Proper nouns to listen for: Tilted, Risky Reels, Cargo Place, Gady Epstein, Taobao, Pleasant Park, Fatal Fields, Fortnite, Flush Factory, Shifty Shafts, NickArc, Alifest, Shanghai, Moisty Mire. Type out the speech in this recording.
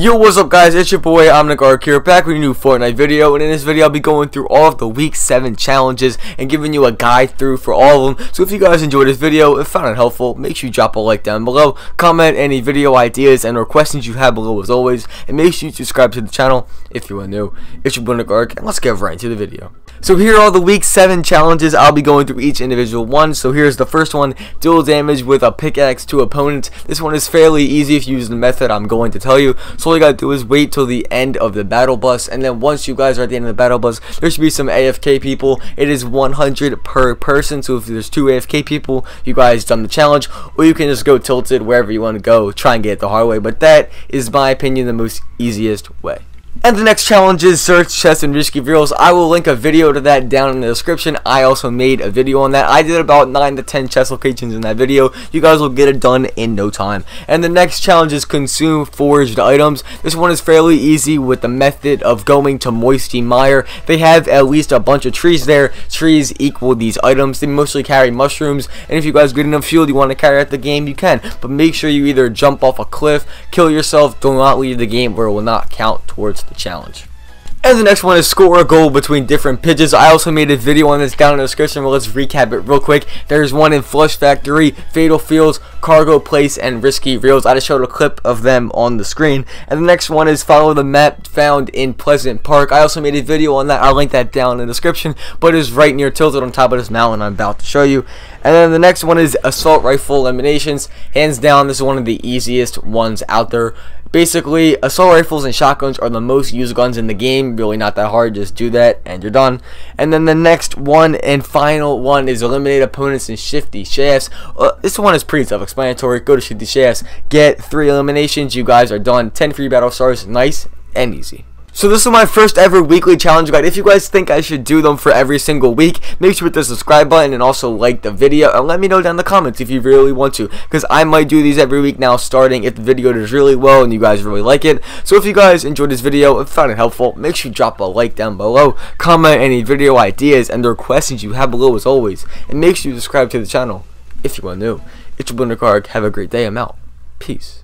Yo, what's up guys, it's your boy, I'm NickArc here, back with a new Fortnite video, and in this video I'll be going through all of the week 7 challenges and giving you a guide through for all of them. So if you guys enjoyed this video and found it helpful, make sure you drop a like down below, comment any video ideas and or questions you have below as always, and make sure you subscribe to the channel if you are new. It's your boy NickArc, and let's get right into the video. So here are the week 7 challenges. I'll be going through each individual one. So here's the first one, deal damage with a pickaxe to opponents. This one is fairly easy if you use the method I'm going to tell you. So all you gotta do is wait till the end of the battle bus, and then once you guys are at the end of the battle bus, there should be some AFK people. It is 100 per person, so if there's 2 AFK people, you guys done the challenge, or you can just go Tilted, wherever you want to go, try and get it the hard way, but that is my opinion the most easiest way. And the next challenge is search chests and Risky Reels. I will link a video to that down in the description. I also made a video on that. I did about 9 to 10 chest locations in that video. You guys will get it done in no time. And the next challenge is consume foraged items. This one is fairly easy with the method of going to Moisty Mire. They have at least a bunch of trees there. Trees equal these items. They mostly carry mushrooms, and if you guys get enough fuel you want to carry out the game, you can. But make sure you either jump off a cliff, kill yourself, do not leave the game, where it will not count towards the challenge. And the next one is score a goal between different pitches. I also made a video on this down in the description, but let's recap it real quick. There's one in Flush Factory, Fatal Fields, Cargo Place, and Risky Reels. I just showed a clip of them on the screen. And the next one is follow the map found in Pleasant Park. I also made a video on that. I'll link that down in the description, but it's right near Tilted on top of this mountain I'm about to show you. And then the next one is assault rifle eliminations. Hands down, this is one of the easiest ones out there. Basically, assault rifles and shotguns are the most used guns in the game. Really not that hard, just do that and you're done. And then the next one and final one is eliminate opponents in Shifty Shafts. This one is pretty self-explanatory. Go to Shifty Shafts, get 3 eliminations, you guys are done. 10 free battle stars, nice and easy. So this is my first ever weekly challenge guide. If you guys think I should do them for every single week, make sure to hit the subscribe button and also like the video, and let me know down in the comments if you really want to, because I might do these every week now starting if the video does really well and you guys really like it. So if you guys enjoyed this video and found it helpful, make sure you drop a like down below, comment any video ideas and the questions you have below as always, and make sure you subscribe to the channel if you are new. It's your boy NickArc. Have a great day. I'm out. Peace.